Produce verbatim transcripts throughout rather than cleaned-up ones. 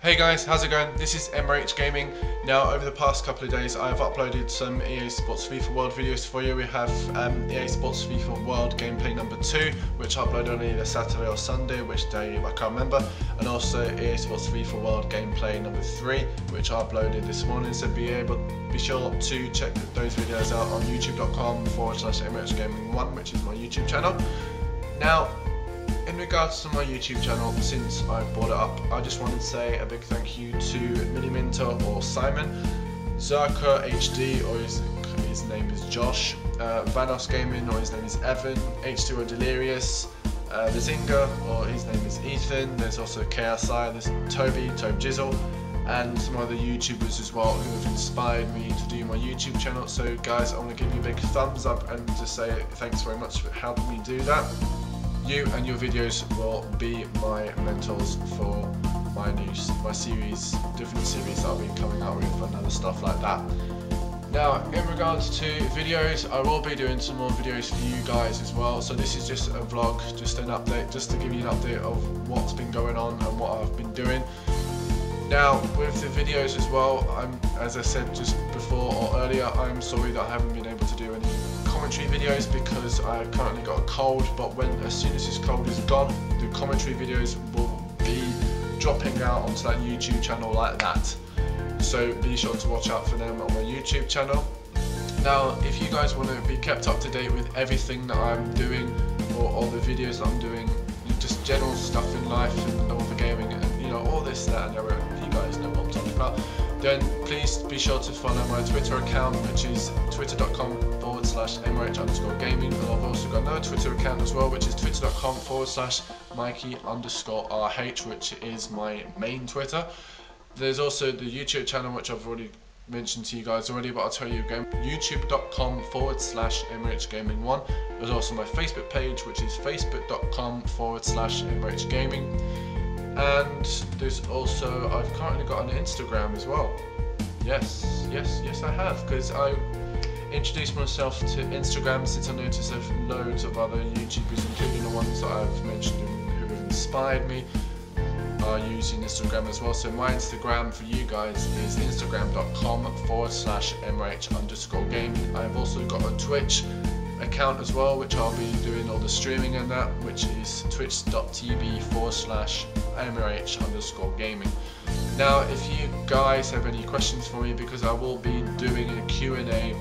Hey guys, how's it going? This is M R H Gaming. Now, over the past couple of days, I've uploaded some E A Sports FIFA World videos for you. We have um, E A Sports FIFA World gameplay number two, which I upload on either Saturday or Sunday, which day I can't remember, and also E A Sports FIFA World gameplay number three, which I uploaded this morning. So be able, be sure to check those videos out on youtube.com forward slash MRH Gaming one, which is my YouTube channel. Now, in regards to my YouTube channel, since I brought it up, I just want to say a big thank you to Miniminter or Simon, ZerkaaHD or his, his name is Josh, uh, Vanoss Gaming or his name is Evan, H two O Delirious, uh, the Zinger or his name is Ethan, there's also K S I, there's Toby, Tobjizzle, and some other YouTubers as well who have inspired me to do my YouTube channel. So guys, I want to give you a big thumbs up and just say thanks very much for helping me do that. You and your videos will be my mentors for my new, my series, different series that I'll be coming out with and other stuff like that. Now, in regards to videos, I will be doing some more videos for you guys as well. So this is just a vlog, just an update, just to give you an update of what's been going on and what I've been doing. Now, with the videos as well, I'm, as I said just before or earlier, I'm sorry that I haven't been able to do any commentary videos because I've currently got a cold, but when as soon as this cold is gone, the commentary videos will be dropping out onto that YouTube channel like that, so be sure to watch out for them on my YouTube channel. Now, if you guys want to be kept up to date with everything that I'm doing, or all the videos that I'm doing, just general stuff in life and all the gaming and you know all this that and everything, you guys know what I'm talking about, then please be sure to follow my Twitter account, which is twitter.com forward slash MRH underscore gaming, and I've also got another Twitter account as well, which is twitter.com forward slash Mikey underscore RH, which is my main Twitter. There's also the YouTube channel, which I've already mentioned to you guys already, but I'll tell you again, youtube.com forward slash MRH Gaming one. There's also my Facebook page, which is facebook.com forward slash MRH Gaming. And there's also, I've currently got an Instagram as well. Yes, yes, yes I have, because I introduced myself to Instagram since I noticed there's loads of other YouTubers, including the ones that I've mentioned who have inspired me, are using Instagram as well. So my Instagram for you guys is instagram.com forward slash MRH underscore gaming. I've also got a Twitch account as well, which I'll be doing all the streaming and that, which is twitch.tv forward slash mrh underscore gaming. Now, if you guys have any questions for me, because I will be doing a Q and A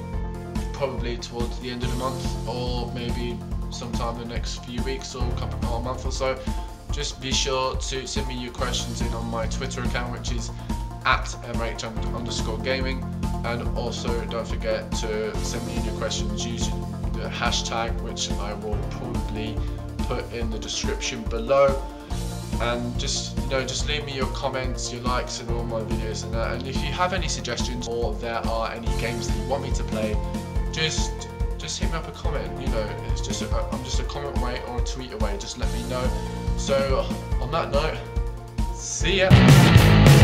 probably towards the end of the month, or maybe sometime in the next few weeks or a couple of months or so, just be sure to send me your questions in on my Twitter account, which is at mrh underscore gaming, and also don't forget to send me in your questions using the hashtag, which I will probably put in the description below, and just you know just leave me your comments, your likes and all my videos and that. And if you have any suggestions or there are any games that you want me to play, just just hit me up a comment, you know it's just a, I'm just a comment away or a tweet away, just let me know. So on that note, see ya.